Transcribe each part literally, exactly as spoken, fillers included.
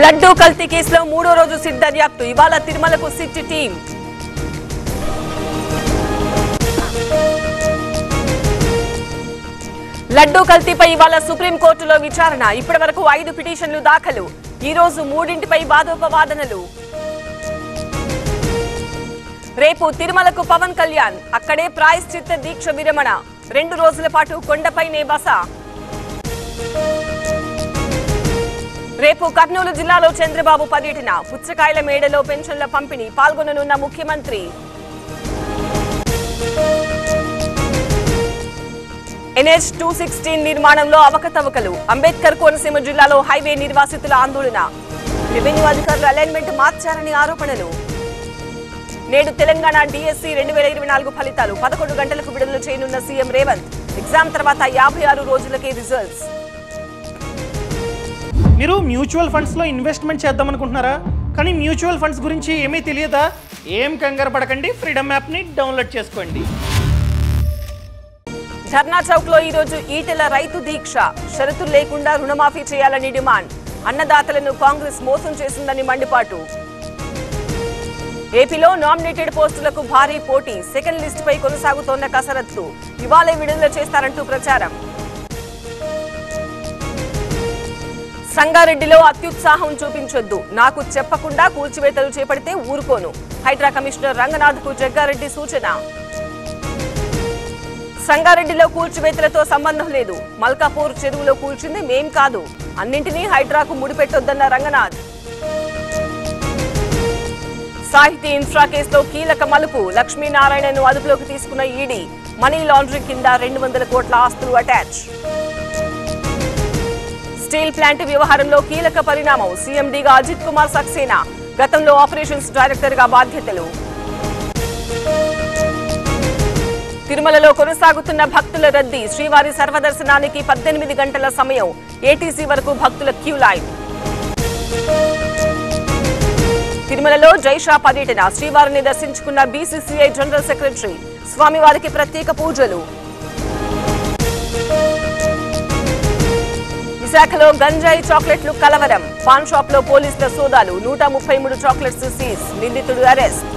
లడ్డూ కల్తీ కేసులో మూడో రోజు సిట్ దర్యాప్తు. ఇవాళ తిరుమలకు సిట్ టీం. లడ్డూ కల్తీపై ఇవాళ సుప్రీంకోర్టులో విచారణ. ఇప్పటి వరకు ఐదు పిటిషన్లు దాఖలు. ఈ రోజు మూడింటిపై వాదోపవాదనలు. రేపు తిరుమలకు పవన్ కళ్యాణ్, అక్కడే ప్రాయశ్చిత్త దీక్ష విరమణ. రెండు రోజుల పాటు కొండపైనే బస. రేపు కర్నూలు జిల్లాలో చంద్రబాబు పర్యటన. పుచ్చకాయల మేడలో పెన్షన్ల పంపిణీ, పాల్గొననున్న ముఖ్యమంత్రి. ఎన్హెచ్ టూ సిక్స్టీన్ నిర్మాణంలో అవకతవకలు. అంబేద్కర్ కోనసీమ జిల్లాలో హైవే నిర్వాసితుల ఆందోళన. రెవెన్యూ అధికారులు అలైన్మెంట్ మార్చారని ఆరోపణలు. నేడు తెలంగాణ డిఎస్సీ రెండు వేల ఇరవై నాలుగు ఫలితాలు పదకొండు గంటలకు విడుదల చేయనున్న సీఎం రేవంత్. ఎగ్జామ్ తర్వాత యాభై ఆరు రోజులకే రిజల్ట్స్. మీరు మ్యూచువల్ ఫండ్స్లో ఇన్వెస్ట్మెంట్ చేద్దాం అనుకుంటున్నారా? కానీ మ్యూచువల్ ఫండ్స్ గురించి ఏమీ తెలియదా? ఏం కంగారు పడకండి, ఫ్రీడమ్ యాప్ని డౌన్లోడ్ చేసుకోండి. ధర్నా చౌక్లో ఈరోజు ఈటెల రైతు దీక్ష. షరతులు లేకుండా రుణమాఫీ చేయాలని డిమాండ్. అన్నదాతలను కాంగ్రెస్ మోసం చేసిందని మండిపాటు. ఏపీలో నామినేటెడ్ పోస్టులకు భారీ పోటీ. సెకండ్ లిస్టుపై కొనసాగుతోన్న కసరత్తు. ఇవాళే విడుదల చేస్తారంటూ ప్రచారం. సంగారెడ్డిలో అత్యుత్సాహం చూపించొద్దు, నాకు చెప్పకుండా కూల్చివేతలు చేపడితే ఊరుకోను. హైడ్రా కమిషనర్ రంగనాథ్ కు జగ్గారెడ్డి సూచన. సంగారెడ్డిలో కూల్చివేతలతో సంబంధం లేదు, మల్కాపూర్ చెరువులో కూల్చింది మేం కాదు, అన్నింటినీ హైడ్రాకు ముడిపెట్టొద్దన్న రంగనాథ్. సాహితీ ఇన్ఫ్రా కేసులో కీలక మలుపు. లక్ష్మీనారాయణను అదుపులోకి తీసుకున్న ఈడీ. మనీ లాండరింగ్ కింద రెండు వందల కోట్ల ఆస్తులు అటాచ్. స్టీల్ ప్లాంట్ వ్యవహారంలో కీలక పరిణామం. సీఎండీగా అజిత్ కుమార్ సక్సేనా, గతంలో ఆపరేషన్స్ డైరెక్టర్గా బాధ్యతలు. తిరుమలలో కొనసాగుతున్న భక్తుల రద్దీ. శ్రీవారి సర్వదర్శనానికి పద్దెనిమిది గంటల సమయం. ఏటీసీ వరకు భక్తుల క్యూ లైన్. తిరుమలలో జైషా పర్యటన. శ్రీవారిని దర్శించుకున్న బీసీసీఐ జనరల్ సెక్రటరీ. స్వామివారికి ప్రత్యేక పూజలు. విశాఖలో గంజాయి చాక్లెట్లు కలవరం. పాన్ షాప్ లో పోలీసుల సోదాలు. నూట ముప్పై మూడు చాక్లెట్స్ సీజ్. నిందితుడు అరెస్ట్.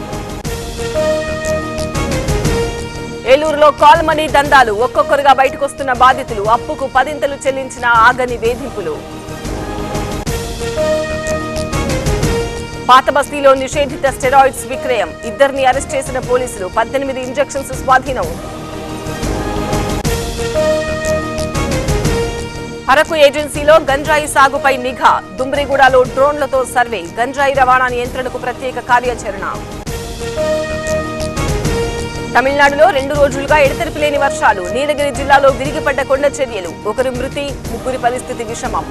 ఏలూరులో కాల్ మనీ దందాలు. ఒక్కొక్కరుగా బయటకొస్తున్న బాధితులు. అప్పుకు పదింతలు చెల్లించిన ఆగని వేధింపులు. పాత బస్తీలో నిషేధిత స్టెరాయిడ్స్ విక్రయం. ఇద్దరిని అరెస్ట్ చేసిన పోలీసులు. పద్దెనిమిది ఇంజెక్షన్స్ స్వాధీనం. అరకు ఏజెన్సీలో గంజాయి సాగుపై నిఘా. దుమ్రిగూడలో డ్రోన్లతో సర్వే. గంజాయి రవాణా నియంత్రణకు ప్రత్యేక కార్యాచరణ. తమిళనాడులో రెండు రోజులుగా ఎడతెరిపి లేని వర్షాలు. నీలగిరి జిల్లాలో విరిగిపడ్డ కొండ చర్యలు. ఒకరి మృతి, ముగ్గురి పరిస్థితి విషమం.